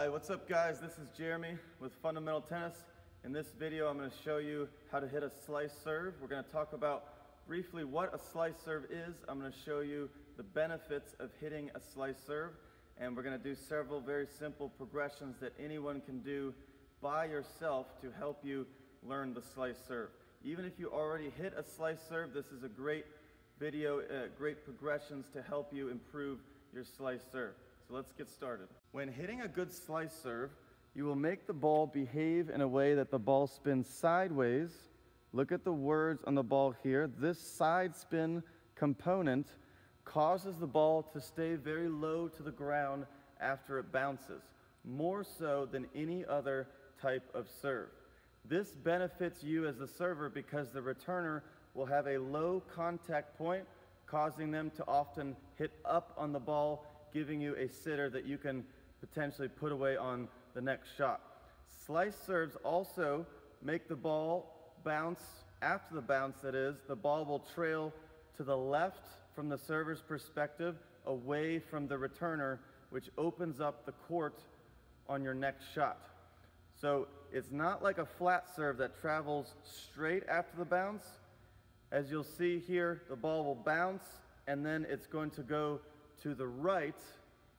Hi, what's up guys? This is Jeremy with Fundamental Tennis. In this video, I'm going to show you how to hit a slice serve. We're going to talk about briefly what a slice serve is. I'm going to show you the benefits of hitting a slice serve. And we're going to do several very simple progressions that anyone can do by yourself to help you learn the slice serve. Even if you already hit a slice serve, this is a great video, great progressions to help you improve your slice serve. So let's get started. When hitting a good slice serve, you will make the ball behave in a way that the ball spins sideways. Look at the words on the ball here. This side spin component causes the ball to stay very low to the ground after it bounces, more so than any other type of serve. This benefits you as the server because the returner will have a low contact point, causing them to often hit up on the ball, giving you a sitter that you can potentially put away on the next shot. Slice serves also make the ball bounce, after the bounce that is, the ball will trail to the left from the server's perspective, away from the returner, which opens up the court on your next shot. So it's not like a flat serve that travels straight after the bounce. As you'll see here, the ball will bounce and then it's going to go to the right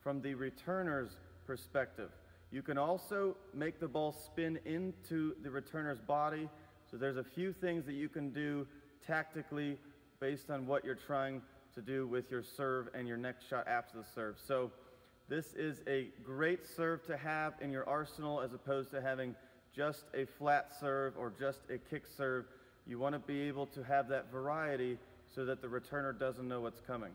from the returner's perspective. You can also make the ball spin into the returner's body. So there's a few things that you can do tactically based on what you're trying to do with your serve and your next shot after the serve. So this is a great serve to have in your arsenal as opposed to having just a flat serve or just a kick serve. You want to be able to have that variety so that the returner doesn't know what's coming.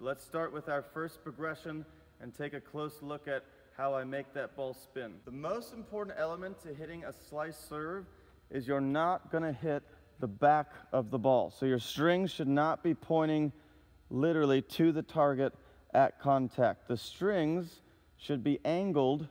Let's start with our first progression and take a close look at how I make that ball spin. The most important element to hitting a slice serve is you're not going to hit the back of the ball. So your string should not be pointing literally to the target at contact. The strings should be angled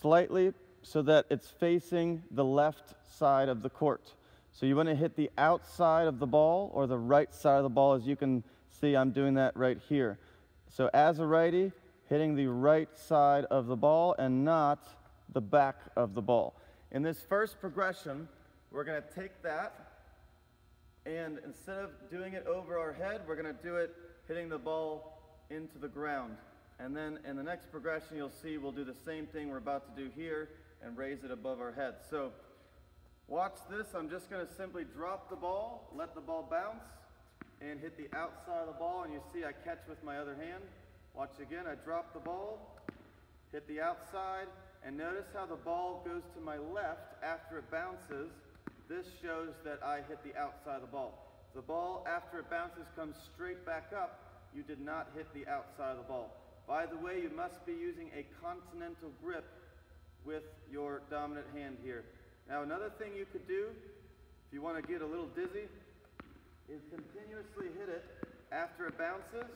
slightly so that it's facing the left side of the court. So you want to hit the outside of the ball or the right side of the ball, as you can see I'm doing that right here. So as a righty, hitting the right side of the ball and not the back of the ball. In this first progression, we're going to take that and instead of doing it over our head, we're going to do it hitting the ball into the ground. And then in the next progression, you'll see we'll do the same thing we're about to do here and raise it above our head. So watch this. I'm just going to simply drop the ball, let the ball bounce, and hit the outside of the ball. And you see I catch with my other hand. Watch again. I drop the ball, hit the outside, and notice how the ball goes to my left after it bounces. This shows that I hit the outside of the ball. The ball, after it bounces, comes straight back up. You did not hit the outside of the ball. By the way, you must be using a continental grip with your dominant hand here. Now another thing you could do, if you want to get a little dizzy, is continuously hit it after it bounces,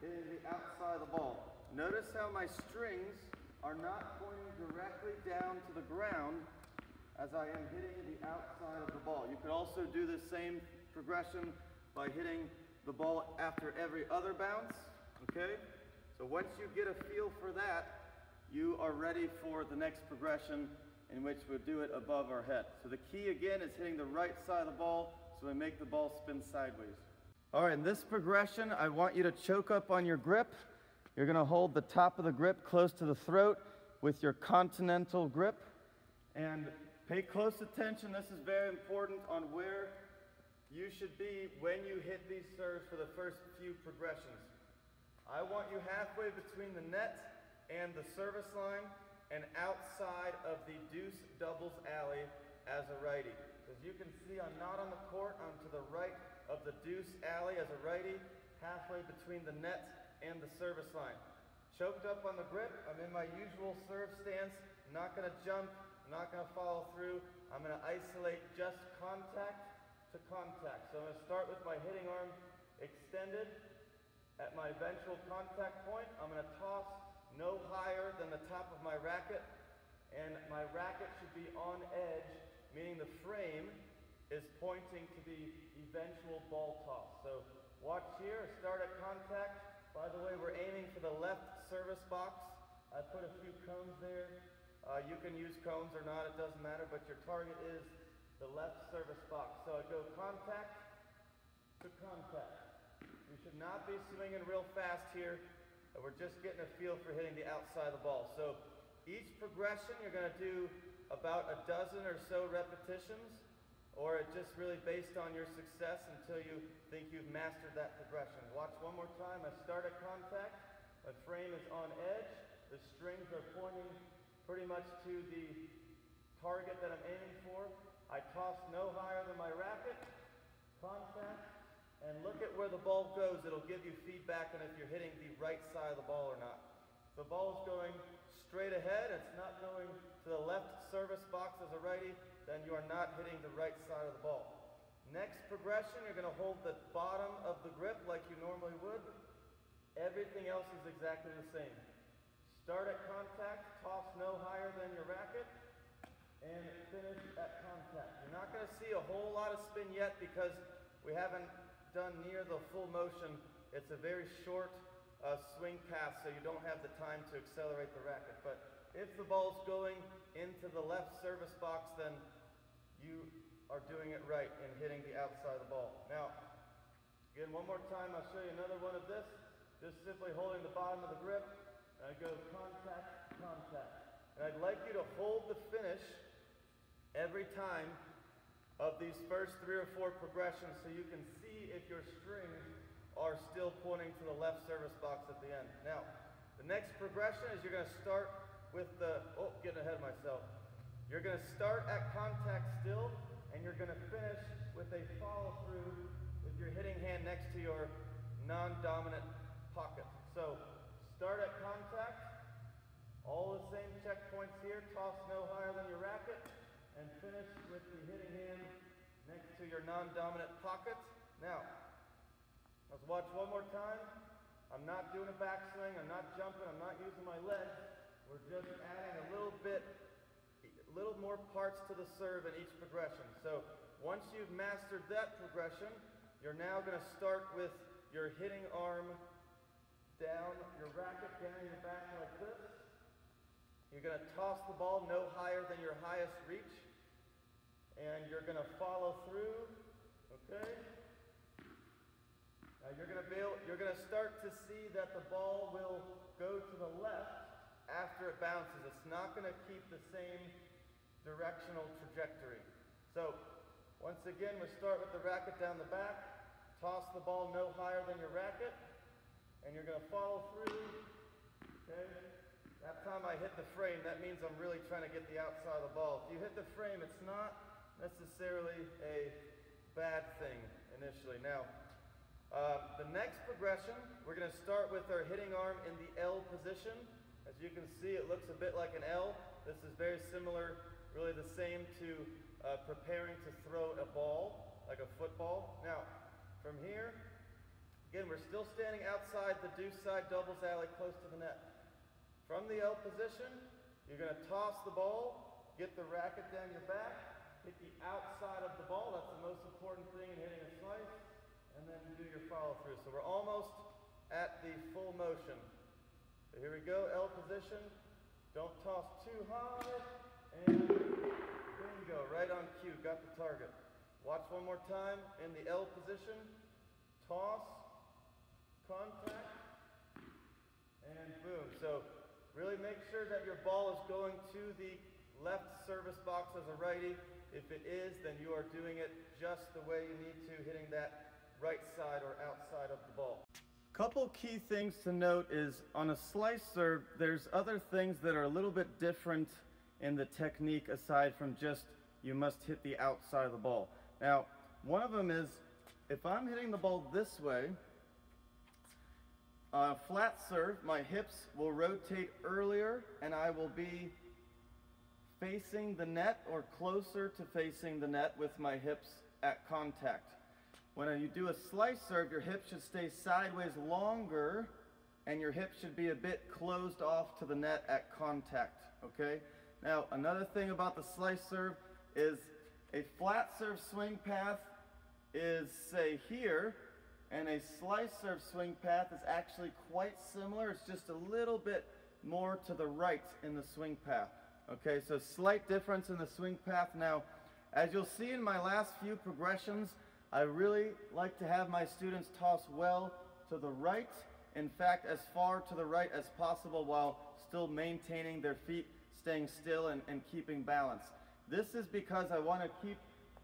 hitting the outside of the ball. Notice how my strings are not pointing directly down to the ground as I am hitting the outside of the ball. You could also do the same progression by hitting the ball after every other bounce, okay? So once you get a feel for that, you are ready for the next progression, in which we'll do it above our head. So the key again is hitting the right side of the ball so we make the ball spin sideways. All right, in this progression, I want you to choke up on your grip. You're gonna hold the top of the grip close to the throat with your continental grip. And pay close attention, this is very important on where you should be when you hit these serves for the first few progressions. I want you halfway between the net and the service line, and outside of the deuce doubles alley as a righty. As you can see, I'm not on the court, I'm to the right of the deuce alley as a righty, halfway between the net and the service line. Choked up on the grip, I'm in my usual serve stance, I'm not gonna jump, I'm not gonna follow through, I'm gonna isolate just contact to contact. So I'm gonna start with my hitting arm extended at my eventual contact point, I'm gonna toss no higher than the top of my racket, and my racket should be on edge, meaning the frame is pointing to the eventual ball toss. So watch here, start at contact. By the way, we're aiming for the left service box. I put a few cones there. You can use cones or not, it doesn't matter, but your target is the left service box. So I go contact to contact. We should not be swinging real fast here. We're just getting a feel for hitting the outside of the ball. So each progression, you're going to do about a dozen or so repetitions, or it's just really based on your success until you think you've mastered that progression. Watch one more time. I start at contact. My frame is on edge. The strings are pointing pretty much to the target that I'm aiming for. I toss no higher than my racket. Contact. And look at where the ball goes. It'll give you feedback on if you're hitting the right side of the ball or not. The ball's going straight ahead, it's not going to the left service box as a righty, then you are not hitting the right side of the ball. Next progression, you're going to hold the bottom of the grip like you normally would. Everything else is exactly the same. Start at contact, toss no higher than your racket, and finish at contact. You're not going to see a whole lot of spin yet because we haven't done near the full motion. It's a very short swing pass, so you don't have the time to accelerate the racket. But if the ball's going into the left service box, then you are doing it right and hitting the outside of the ball. Now, again, one more time, I'll show you another one of this. Just simply holding the bottom of the grip, and I go contact, contact. And I'd like you to hold the finish every time of these first three or four progressions so you can see if your strings are still pointing to the left service box at the end. Now, the next progression is you're going to start with the, oh, getting ahead of myself. You're going to start at contact still, and you're going to finish with a follow through with your hitting hand next to your non-dominant pocket. So start at contact, all the same checkpoints here, toss no higher than your racket, and finish with the hitting hand next to your non-dominant pocket. Now, let's watch one more time. I'm not doing a backswing, I'm not jumping, I'm not using my legs. We're just adding a little more parts to the serve in each progression. So once you've mastered that progression, you're now going to start with your hitting arm down, your racket down your back like this. You're going to toss the ball no higher than your highest reach, and you're going to follow through, okay? Now you're going to start to see that the ball will go to the left after it bounces. It's not going to keep the same directional trajectory. So once again, we start with the racket down the back, toss the ball no higher than your racket, and you're going to follow through, okay? That time I hit the frame, that means I'm really trying to get the outside of the ball. If you hit the frame, it's not necessarily a bad thing initially. Now, the next progression, we're going to start with our hitting arm in the L position. As you can see, it looks a bit like an L. This is very similar, really the same to preparing to throw a ball, like a football. Now, from here, again, we're still standing outside the deuce side doubles alley close to the net. From the L position, you're going to toss the ball, get the racket down your back, hit the outside of the ball. That's the most important thing in hitting a slice. And then you do your follow through. So we're almost at the full motion. So here we go, L position. Don't toss too high. And bingo, right on cue, got the target. Watch one more time in the L position. Toss, contact, and boom. So really make sure that your ball is going to the left service box as a righty. If it is, then you are doing it just the way you need to, hitting that right side or outside of the ball. Couple key things to note is on a slice serve, there's other things that are a little bit different in the technique aside from just you must hit the outside of the ball. Now, one of them is if I'm hitting the ball this way, on a flat serve, my hips will rotate earlier and I will be facing the net or closer to facing the net with my hips at contact. When you do a slice serve, your hips should stay sideways longer and your hips should be a bit closed off to the net at contact, okay? Now, another thing about the slice serve is a flat serve swing path is, say, here, and a slice serve swing path is actually quite similar. It's just a little bit more to the right in the swing path. Okay, so slight difference in the swing path. Now, as you'll see in my last few progressions, I really like to have my students toss well to the right. In fact, as far to the right as possible while still maintaining their feet, staying still and keeping balance. This is because I want to keep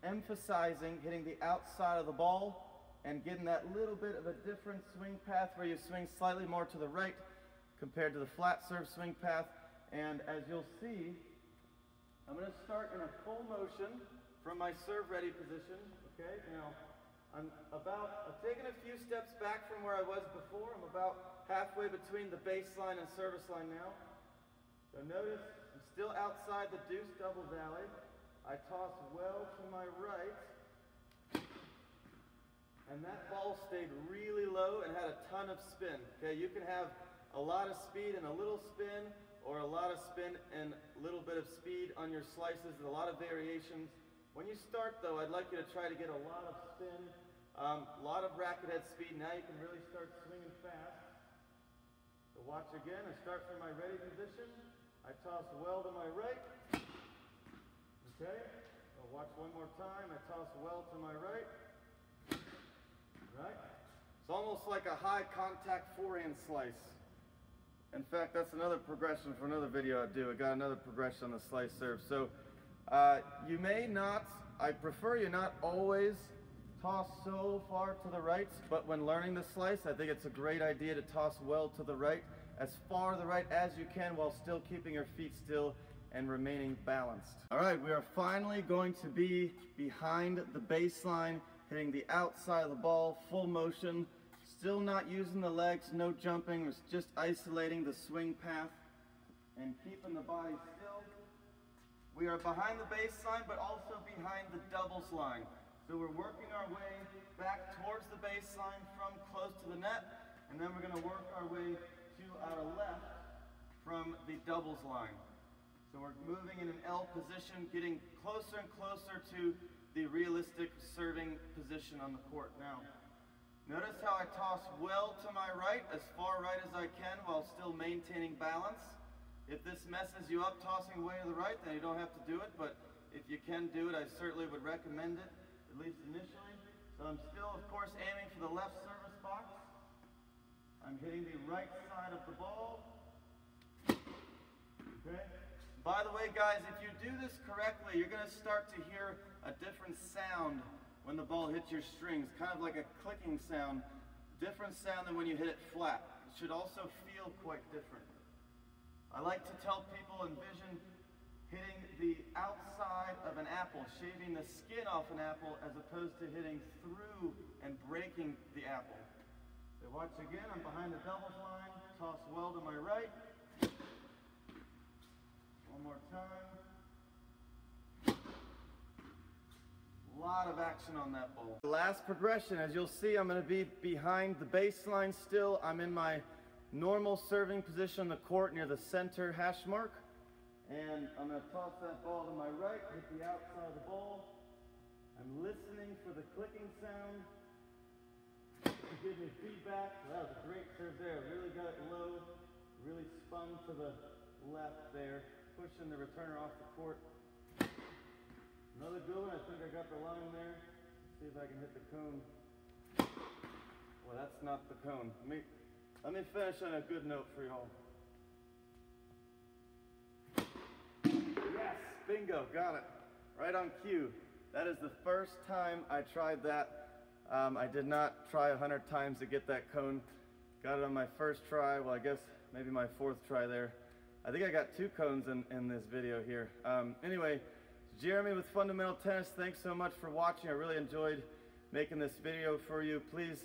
emphasizing hitting the outside of the ball and getting that little bit of a different swing path where you swing slightly more to the right compared to the flat serve swing path. And as you'll see, I'm going to start in a full motion from my serve ready position. Okay, now I've taken a few steps back from where I was before. I'm about halfway between the baseline and service line now. So notice I'm still outside the deuce double valley. I toss well to my right, and that ball stayed really low and had a ton of spin. Okay, you can have a lot of speed and a little spin, or a lot of spin and a little bit of speed on your slices. There's a lot of variations. When you start though, I'd like you to try to get a lot of spin, a lot of racket head speed. Now you can really start swinging fast. So watch again, I start from my ready position. I toss well to my right. Okay, I'll watch one more time. I toss well to my right. Right? It's almost like a high contact forehand slice. In fact, that's another progression for another video I do. I got another progression on the slice serve. So you may not, I prefer you not always toss so far to the right, but when learning the slice, I think it's a great idea to toss well to the right, as far to the right as you can while still keeping your feet still and remaining balanced. All right, we are finally going to be behind the baseline, hitting the outside of the ball, full motion, still not using the legs, no jumping, it's just isolating the swing path and keeping the body still. We are behind the baseline, but also behind the doubles line. So we're working our way back towards the baseline from close to the net, and then we're going to work our way to our left from the doubles line. So we're moving in an L position, getting closer and closer to the realistic serving position on the court. Now, notice how I toss well to my right, as far right as I can, while still maintaining balance. If this messes you up tossing way to the right, then you don't have to do it, but if you can do it, I certainly would recommend it, at least initially. So I'm still, of course, aiming for the left service box. I'm hitting the right side of the ball. Okay. By the way, guys, if you do this correctly, you're going to start to hear a different sound when the ball hits your strings, kind of like a clicking sound, different sound than when you hit it flat. It should also feel quite different. I like to tell people, envision hitting the outside of an apple, shaving the skin off an apple, as opposed to hitting through and breaking the apple. So watch again, I'm behind the doubles line, toss well to my right. One more time. A lot of action on that ball. The last progression, as you'll see, I'm going to be behind the baseline still. I'm in my normal serving position on the court near the center hash mark. And I'm going to toss that ball to my right, hit the outside of the ball. I'm listening for the clicking sound to give me feedback. That was a great serve there. Really got it low, really spun to the left there, pushing the returner off the court. Another good one. I think I got the line there. See if I can hit the cone. Well, that's not the cone. Let me finish on a good note for y'all. Yes, bingo, got it. Right on cue. That is the first time I tried that. I did not try 100 times to get that cone. Got it on my first try. Well, I guess maybe my fourth try there. I think I got two cones in this video here. Anyway, Jeremy with Fundamental Tennis. Thanks so much for watching. I really enjoyed making this video for you. Please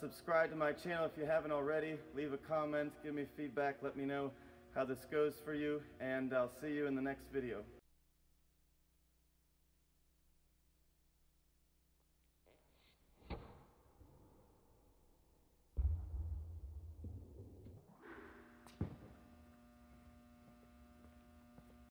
subscribe to my channel if you haven't already. Leave a comment, give me feedback, let me know how this goes for you, and I'll see you in the next video.